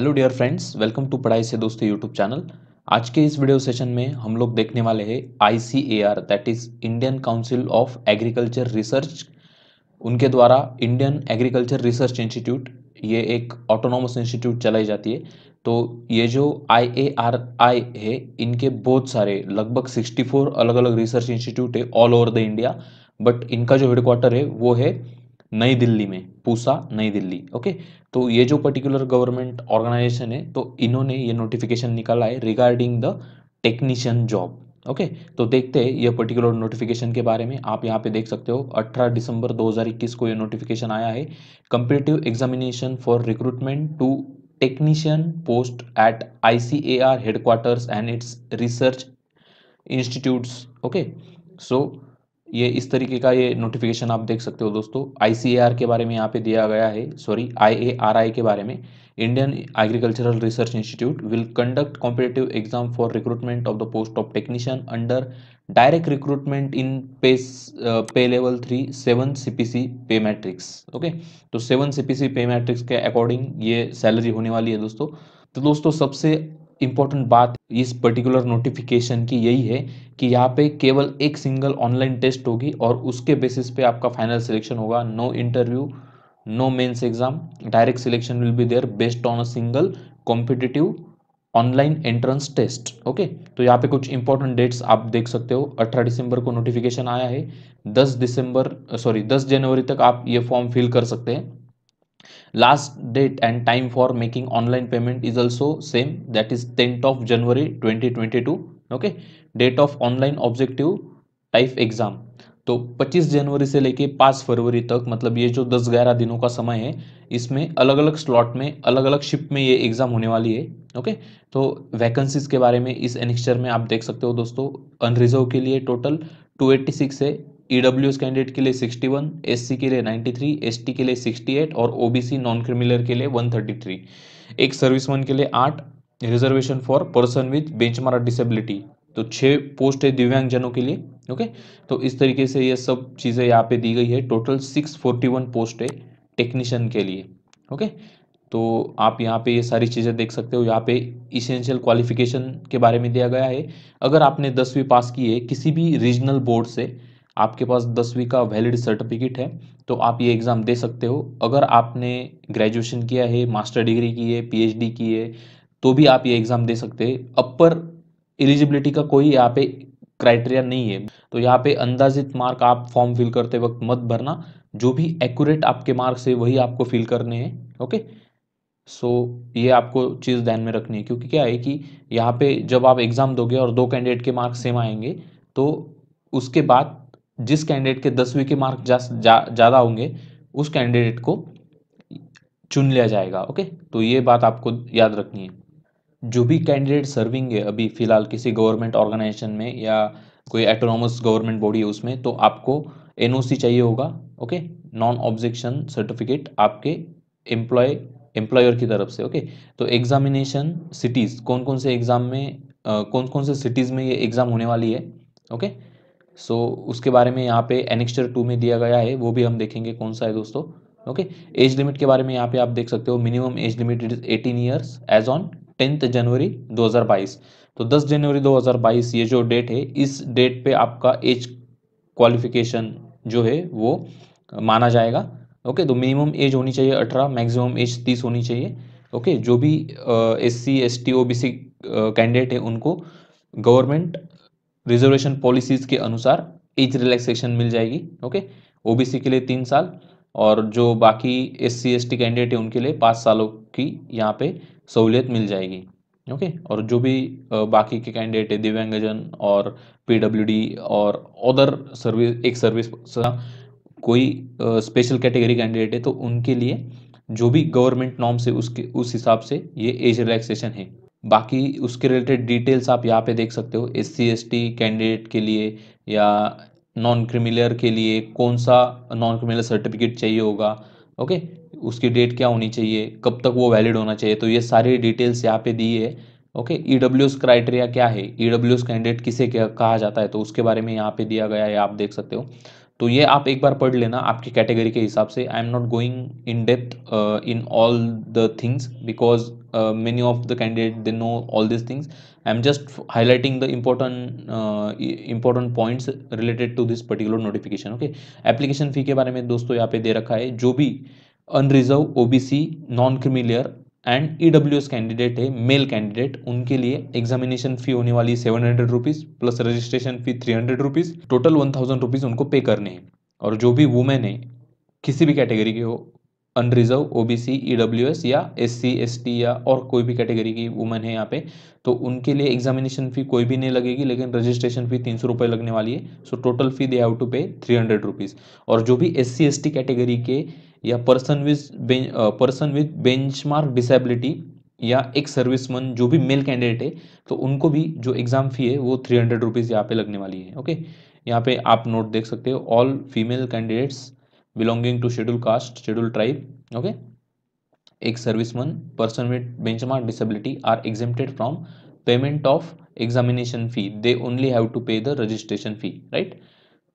Hello dear friends, welcome to पढ़ाई से दोस्ती यूट्यूब चैनल। आज के इस वीडियो सेशन में हम लोग देखने वाले हैं ICAR that is Indian council of agriculture research. उनके द्वारा इंडियन एग्रीकल्चर रिसर्च इंस्टीट्यूट, ये एक ऑटोनॉमस इंस्टीट्यूट चलाई जाती है। तो ये जो IARI है, इनके बहुत सारे लगभग 64 अलग अलग रिसर्च इंस्टीट्यूट है all over the India, but इनका जो हेडक्वार्टर है वो है नई दिल्ली में, पूसा नई दिल्ली। ओके, तो ये जो पर्टिकुलर गवर्नमेंट ऑर्गेनाइजेशन है, तो इन्होंने ये नोटिफिकेशन निकाला है regarding the technician job. Okay, तो देखते हैं ये पर्टिकुलर नोटिफिकेशन के बारे में। आप यहाँ पे देख सकते हो 18 दिसंबर 2021 को ये नोटिफिकेशन आया है। Competitive examination for recruitment to technician post at ICAR headquarters and its research institutes. Okay, so ये इस तरीके का ये नोटिफिकेशन आप देख सकते हो दोस्तों। ICAR के बारे में यहाँ पे दिया गया है, सॉरी IARI के बारे में, Indian agricultural research institute will conduct competitive exam for recruitment of the post of technician under direct recruitment in pay level 3 7 CPC pay matrix. Okay, तो 7 CPC पे मैट्रिक्स के अकॉर्डिंग ये salary होने वाली है दोस्तों। तो दोस्तों सबसे इम्पॉर्टेंट बात इस पर्टिकुलर नोटिफिकेशन की यही है कि यहाँ पे केवल एक सिंगल ऑनलाइन टेस्ट होगी और उसके बेसिस पे आपका फाइनल सिलेक्शन होगा। No interview, no mains exam, direct selection will be there based on a single competitive online entrance test. Okay, तो यहाँ पे कुछ इंपॉर्टेंट डेट्स आप देख सकते हो। 18 दिसंबर को नोटिफिकेशन आया है। 10 जनवरी तक आप ये फॉर्म फिल कर सकते हैं। Last date and time for making online payment is also same, that is 10th of January 2022. Okay, date of online objective type exam. तो 25 जनवरी से लेके 5 फरवरी तक, मतलब ये जो 10-11 दिनों का समय है, इसमें अलग अलग स्लॉट में, अलग अलग शिफ्ट में ये एग्जाम होने वाली है। ओके, तो वैकेंसीज के बारे में इस एनेक्स्चर में आप देख सकते हो दोस्तों। अनरिजर्व के लिए टोटल 286 है, EWS कैंडिडेट के लिए 61, SC के लिए 93, ST के लिए 68 और OBC नॉन क्रिमिनल के लिए 133। एक सर्विसमैन के लिए 8, reservation for person with benchmark disability, तो 6 पोस्ट है दिव्यांगजनों के लिए। ओके, तो इस तरीके से ये सब चीज़ें यहाँ पे दी गई है। टोटल 641 पोस्ट है टेक्नीशियन के लिए। ओके, तो आप यहाँ पे ये सारी चीज़ें देख सकते हो। यहाँ पे इसेंशियल क्वालिफिकेशन के बारे में दिया गया है, अगर आपने 10वीं पास की है किसी भी रीजनल बोर्ड से, आपके पास 10वीं का वैलिड सर्टिफिकेट है, तो आप ये एग्ज़ाम दे सकते हो। अगर आपने ग्रेजुएशन किया है, मास्टर डिग्री की है, PhD की है, तो भी आप ये एग्ज़ाम दे सकते हैं। अपर एलिजिबिलिटी का कोई यहाँ पे क्राइटेरिया नहीं है, तो यहाँ पे अंदाजित मार्क आप फॉर्म फिल करते वक्त मत भरना, जो भी एक्यूरेट आपके मार्क्स है वही आपको फिल करने हैं। ओके, सो ये आपको चीज़ ध्यान में रखनी है, क्योंकि क्या है कि यहाँ पे जब आप एग्ज़ाम दोगे और 2 कैंडिडेट के मार्क्स सेम आएंगे, तो उसके बाद जिस कैंडिडेट के 10वीं के मार्क ज़्यादा होंगे उस कैंडिडेट को चुन लिया जाएगा। ओके, तो ये बात आपको याद रखनी है। जो भी कैंडिडेट सर्विंग है अभी फ़िलहाल किसी गवर्नमेंट ऑर्गेनाइजेशन में या कोई ऑटोनॉमस गवर्नमेंट बॉडी है उसमें, तो आपको NOC चाहिए होगा। ओके, नॉन ऑब्जेक्शन सर्टिफिकेट आपके एम्प्लॉयर की तरफ से। ओके, तो एग्जामिनेशन सिटीज़, कौन कौन से सिटीज़ में ये एग्ज़ाम होने वाली है। ओके, सो उसके बारे में यहाँ पे एनेक्स्चर 2 में दिया गया है, वो भी हम देखेंगे कौन सा है दोस्तों। ओके, एज लिमिट के बारे में यहाँ पे आप देख सकते हो। Minimum age limit is 18 years age on 10th January 2022। तो 10 जनवरी 2022 ये जो डेट है, इस डेट पे आपका एज क्वालिफिकेशन जो है वो माना जाएगा। ओके, तो मिनिमम एज होनी चाहिए 18, मैक्सिमम एज 30 होनी चाहिए। ओके, जो भी SC ST OBC कैंडिडेट है उनको गवर्नमेंट रिजर्वेशन पॉलिसीज़ के अनुसार एज रिलैक्सेशन मिल जाएगी। ओके, OBC के लिए 3 साल और जो बाकी SC ST कैंडिडेट है उनके लिए 5 सालों की यहाँ पे सहूलियत मिल जाएगी। ओके, और जो भी बाकी के कैंडिडेट है दिव्यांगजन और PWD और अदर सर्विस, एक सर्विस कोई स्पेशल कैटेगरी कैंडिडेट है, तो उनके लिए जो भी गवर्नमेंट नॉर्म से उस हिसाब से ये एज रिलैक्सेशन है। बाकी उसके रिलेटेड डिटेल्स आप यहाँ पे देख सकते हो। SC ST कैंडिडेट के लिए या नॉन क्रिमिनल के लिए कौन सा नॉन क्रिमिनल सर्टिफिकेट चाहिए होगा। ओके, उसकी डेट क्या होनी चाहिए, कब तक वो वैलिड होना चाहिए, तो ये सारी डिटेल्स यहाँ पे दी है। ओके, EWS क्राइटेरिया क्या है, EWS कैंडिडेट किसे कहा जाता है, तो उसके बारे में यहाँ पे दिया गया है, आप देख सकते हो। तो ये आप एक बार पढ़ लेना आपकी कैटेगरी के हिसाब से। I am not going in depth in all the things because many of the candidate they know all this things. I am just highlighting the important points related to this particular notification. Okay, application fee के बारे में दोस्तों यहाँ पे दे रखा है, जो भी unreserved OBC non creamy layer and EWS candidate है, मेल कैंडिडेट, उनके लिए एग्जामिनेशन फ़ी होने वाली 700 rupees plus registration fee 300 rupees, total 1000 rupees उनको पे करने हैं। और जो भी वुमेन है किसी भी कैटेगरी के हो, अनरिजर्व ओबीसी ईडब्ल्यूएस या एससी एसटी या और कोई भी कैटेगरी की वुमेन है यहाँ पे, तो उनके लिए एग्जामिनेशन फ़ी कोई भी नहीं लगेगी, लेकिन रजिस्ट्रेशन फ़ी 300 रुपये लगने वाली है। So total fee they have to pay 300 rupees. और जो भी एससी एसटी कैटेगरी के या पर्सन विद बेंचमार्क डिसेबिलिटी या एक सर्विसमैन, जो भी मेल कैंडिडेट है, तो उनको भी जो एग्ज़ाम फ़ी है वो 300 रुपीज़ यहाँ पे लगने वाली है। ओके, यहाँ पे आप नोट देख सकते हो, all female candidates belonging to schedule caste schedule tribe, okay, ex serviceman, person with benchmark disability are exempted from payment of examination fee, they only have to pay the registration fee, right.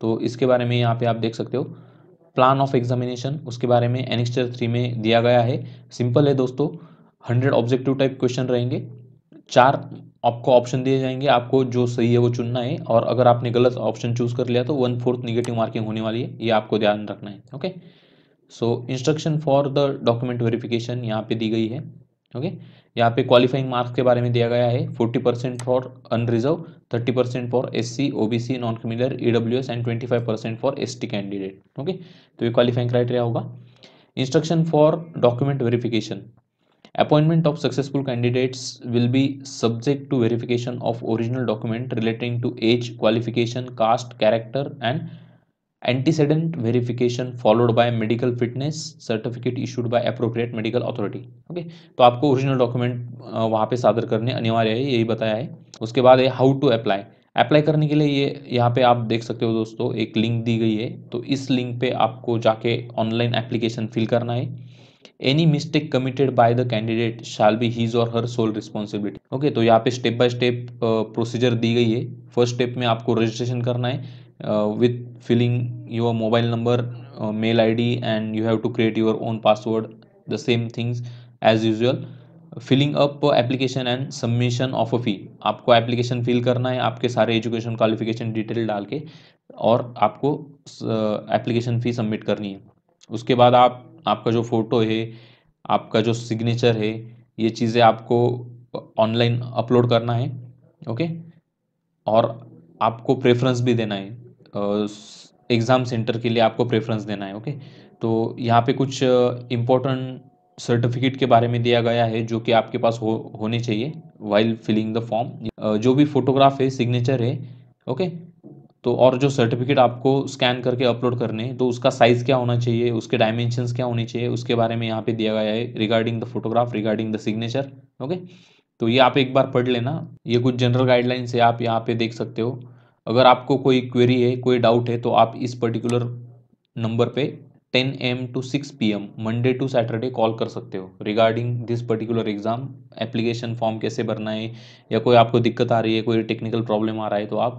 तो इसके बारे में यहाँ पे आप देख सकते हो। प्लान ऑफ एग्जामिनेशन, उसके बारे में एनेक्सचर 3 में दिया गया है। सिंपल है दोस्तों, 100 ऑब्जेक्टिव टाइप क्वेश्चन रहेंगे, 4 आपको ऑप्शन दिए जाएंगे, आपको जो सही है वो चुनना है, और अगर आपने गलत ऑप्शन चूज कर लिया तो 1/4 निगेटिव मार्किंग होने वाली है, ये आपको ध्यान रखना है। Okay, so instruction for the document verification यहाँ पे दी गई है। ओके, यहाँ पे क्वालिफाइंग मार्क्स के बारे में दिया गया है, 40% for unreserve, 30% for SC OBC non creamy layer EWS and 25% for ST candidate. Okay, तो ये क्वालिफाइंग क्राइटेरिया होगा। Instruction for document verification, appointment of successful candidates will be subject to verification of original document relating to age, qualification, caste, character and antecedent verification followed by medical fitness certificate issued by appropriate medical authority. Okay, तो आपको original document वहाँ पे सादर करने अनिवार्य है, यही बताया है। उसके बाद है हाउ टू अप्लाई, अप्लाई करने के लिए ये यहाँ पे आप देख सकते हो दोस्तों, एक लिंक दी गई है, तो इस लिंक पे आपको जाके ऑनलाइन एप्लीकेशन फिल करना है। Any mistake committed by the candidate shall be his or her sole responsibility. Okay, तो यहाँ पे स्टेप बाय स्टेप प्रोसीजर दी गई है। फर्स्ट स्टेप में आपको रजिस्ट्रेशन करना है with filling your mobile number, mail ID, and you have to create your own password, the same things as usual, filling up application and submission of a fee। आपको application fill करना है, आपके सारे education qualification detail डाल के, और आपको application fee submit करनी है। उसके बाद आपका जो फोटो है, आपका जो सिग्नेचर है, ये चीज़ें आपको ऑनलाइन अपलोड करना है। ओके, और आपको प्रेफरेंस भी देना है, एग्ज़ाम सेंटर के लिए आपको प्रेफरेंस देना है। ओके, तो यहाँ पे कुछ इम्पोर्टेंट सर्टिफिकेट के बारे में दिया गया है, जो कि आपके पास होने चाहिए वाइल फिलिंग द फॉर्म। जो भी फोटोग्राफ है, सिग्नेचर है, ओके, तो और जो सर्टिफिकेट आपको स्कैन करके अपलोड करने हैं, तो उसका साइज़ क्या होना चाहिए, उसके डायमेंशंस क्या होने चाहिए, उसके बारे में यहाँ पे दिया गया है, regarding the photograph, regarding the signature. Okay, तो ये आप एक बार पढ़ लेना, ये कुछ जनरल गाइडलाइंस है, आप यहाँ पे देख सकते हो। अगर आपको कोई क्वेरी है, कोई डाउट है, तो आप इस पर्टिकुलर नंबर पे 10 AM to 6 PM Monday to Saturday call कर सकते हो regarding this particular exam. Application form कैसे भरना है, या कोई आपको दिक्कत आ रही है, कोई टेक्निकल प्रॉब्लम आ रहा है, तो आप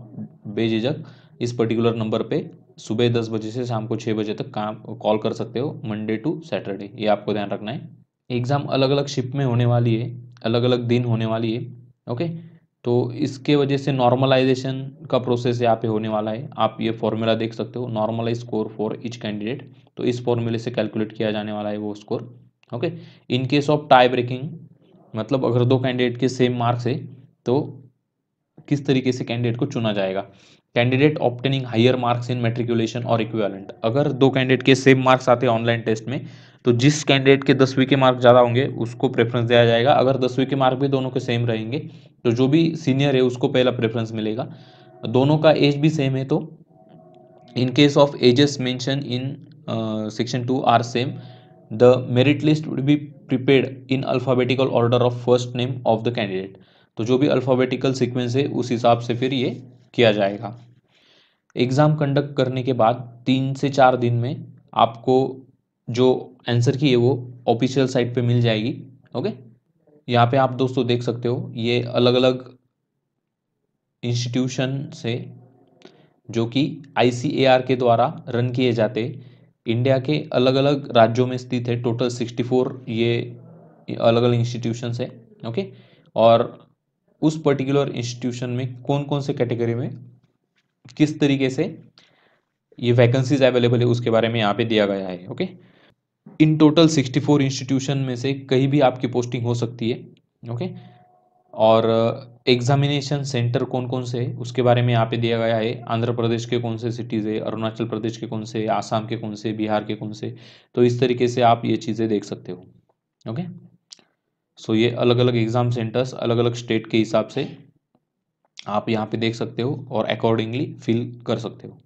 बेझिझक इस पर्टिकुलर नंबर पे सुबह 10 बजे से शाम को 6 बजे तक कॉल कर सकते हो, मंडे टू सैटरडे, ये आपको ध्यान रखना है। एग्ज़ाम अलग अलग शिफ्ट में होने वाली है, अलग अलग दिन होने वाली है। ओके, तो इसके वजह से नॉर्मलाइजेशन का प्रोसेस यहाँ पे होने वाला है। आप ये फॉर्मूला देख सकते हो, normalise score for each candidate, तो इस फॉर्मूले से कैलकुलेट किया जाने वाला है वो score. Okay, in case of tie breaking, मतलब अगर दो कैंडिडेट के सेम मार्क्स है तो किस तरीके से कैंडिडेट को चुना जाएगा। Candidate obtaining higher marks in matriculation or equivalent, अगर दो कैंडिडेट के सेम मार्क्स आते हैं ऑनलाइन टेस्ट में, तो जिस कैंडिडेट के 10वीं के मार्क्स ज़्यादा होंगे उसको प्रेफरेंस दिया जाएगा। अगर 10वीं के मार्क भी दोनों के सेम रहेंगे, तो जो भी सीनियर है उसको पहला प्रेफरेंस मिलेगा। दोनों का एज भी सेम है, तो in case of ages mention in section 2 are same, the merit list would be prepared in alphabetical order of first name of the candidate, तो जो भी अल्फ़ाबेटिकल सिक्वेंस है उस हिसाब से फिर ये किया जाएगा। एग्ज़ाम कंडक्ट करने के बाद 3 से 4 दिन में आपको जो आंसर की है वो ऑफिशियल साइट पे मिल जाएगी। ओके, यहाँ पे आप दोस्तों देख सकते हो, ये अलग अलग इंस्टीट्यूशन से जो कि ICAR के द्वारा रन किए जाते इंडिया के अलग अलग राज्यों में स्थित है। टोटल 64 ये अलग अलग इंस्टीट्यूशंस है, ओके। और उस पर्टिकुलर इंस्टीट्यूशन में कौन कौन से कैटेगरी में किस तरीके से ये वैकेंसीज अवेलेबल है उसके बारे में यहाँ पे दिया गया है, ओके। इन टोटल 64 इंस्टीट्यूशन में से कहीं भी आपकी पोस्टिंग हो सकती है, ओके। और एग्जामिनेशन सेंटर कौन कौन से है उसके बारे में यहाँ पे दिया गया है। आंध्र प्रदेश के कौन से सिटीज़ है, अरुणाचल प्रदेश के कौन से, आसाम के कौन से, बिहार के कौन से, तो इस तरीके से आप ये चीज़ें देख सकते हो, ओके। सो ये अलग अलग एग्ज़ाम सेंटर्स अलग अलग स्टेट के हिसाब से आप यहाँ पे देख सकते हो और अकॉर्डिंगली फिल कर सकते हो।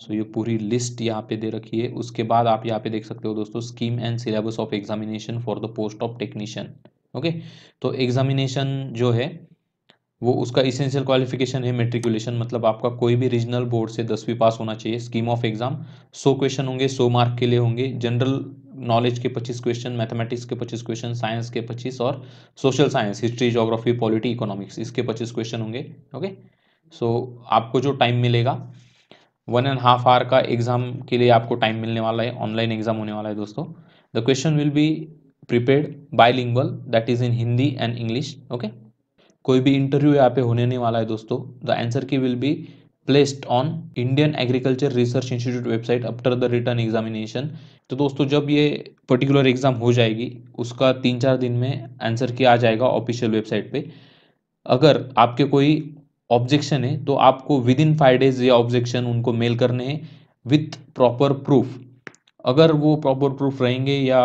सो ये पूरी लिस्ट यहाँ पे दे रखी है। उसके बाद आप यहाँ पे देख सकते हो दोस्तों, scheme and syllabus of examination for the post of technician, okay. तो एग्जामिनेशन जो है वो उसका इसेंशियल क्वालिफिकेशन है मेट्रिकुलेशन, मतलब आपका कोई भी रीजनल बोर्ड से 10वीं पास होना चाहिए। स्कीम ऑफ एग्जाम 100 क्वेश्चन होंगे, 100 मार्क के लिए होंगे। जनरल नॉलेज के 25 क्वेश्चन, मैथमेटिक्स के 25 क्वेश्चन, साइंस के 25 और social science, history, geography, polity, economics, इसके 25 क्वेश्चन होंगे, ओके। सो आपको जो टाइम मिलेगा 1.5 आवर का एग्जाम के लिए आपको टाइम मिलने वाला है। ऑनलाइन एग्जाम होने वाला है दोस्तों। The question will be prepared bilingual, that is in Hindi and English, okay. कोई भी इंटरव्यू यहाँ पे होने नहीं वाला है दोस्तों। The answer key will be placed on Indian agriculture research institute website after the return examination. तो दोस्तों जब ये पर्टिकुलर एग्जाम हो जाएगी उसका 3-4 दिन में आंसर की आ जाएगा ऑफिशियल वेबसाइट पे। अगर आपके कोई ऑब्जेक्शन है तो आपको विदिन 5 डेज ये ऑब्जेक्शन उनको मेल करने हैं विथ प्रॉपर प्रूफ। अगर वो प्रॉपर प्रूफ रहेंगे या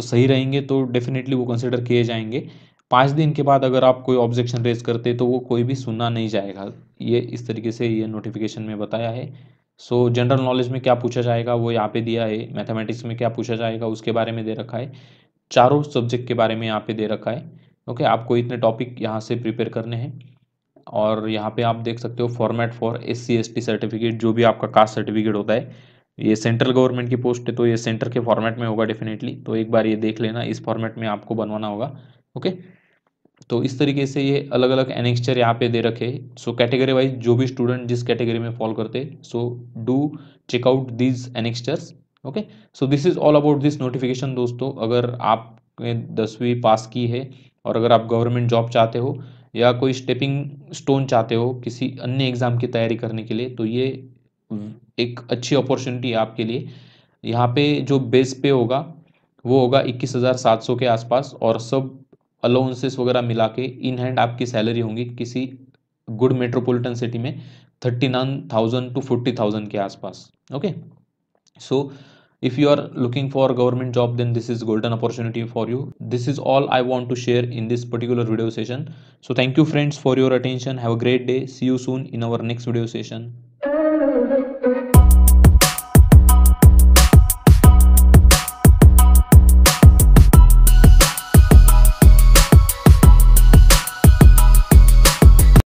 सही रहेंगे तो डेफिनेटली वो कंसिडर किए जाएंगे। 5 दिन के बाद अगर आप कोई ऑब्जेक्शन रेज करते तो वो कोई भी सुना नहीं जाएगा, ये इस तरीके से ये नोटिफिकेशन में बताया है। सो जनरल नॉलेज में क्या पूछा जाएगा वो यहाँ पे दिया है, मैथमेटिक्स में क्या पूछा जाएगा उसके बारे में दे रखा है, चारों सब्जेक्ट के बारे में यहाँ पे दे रखा है, ओके। आपको इतने टॉपिक यहाँ से प्रिपेयर करने हैं। और यहाँ पे आप देख सकते हो format for SC ST certificate, जो भी आपका कास्ट सर्टिफिकेट होता है, ये सेंट्रल गवर्नमेंट की पोस्ट है तो ये सेंटर के फॉर्मेट में होगा डेफिनेटली। तो एक बार ये देख लेना, इस फॉर्मेट में आपको बनवाना होगा, ओके। तो इस तरीके से ये अलग अलग एनेक्चर यहाँ पे दे रखे। सो कैटेगरी वाइज जो भी स्टूडेंट जिस कैटेगरी में फॉल करते, so do check out these annexures, okay. So this is all about this notification दोस्तों। अगर आप 10वीं पास की है और अगर आप गवर्नमेंट जॉब चाहते हो या कोई स्टेपिंग स्टोन चाहते हो किसी अन्य एग्जाम की तैयारी करने के लिए, तो ये एक अच्छी अपॉर्चुनिटी है आपके लिए। यहाँ पे जो बेस पे होगा वो होगा 21,700 के आसपास और सब अलाउंसेस वगैरह मिला के इन हैंड आपकी सैलरी होंगी किसी गुड मेट्रोपॉलिटन सिटी में 39,000 to 40,000 के आसपास, okay. So if you are looking for government job then this is golden opportunity for you. This is all I want to share in this particular video session. So thank you friends for your attention. Have a great day. See you soon in our next video session.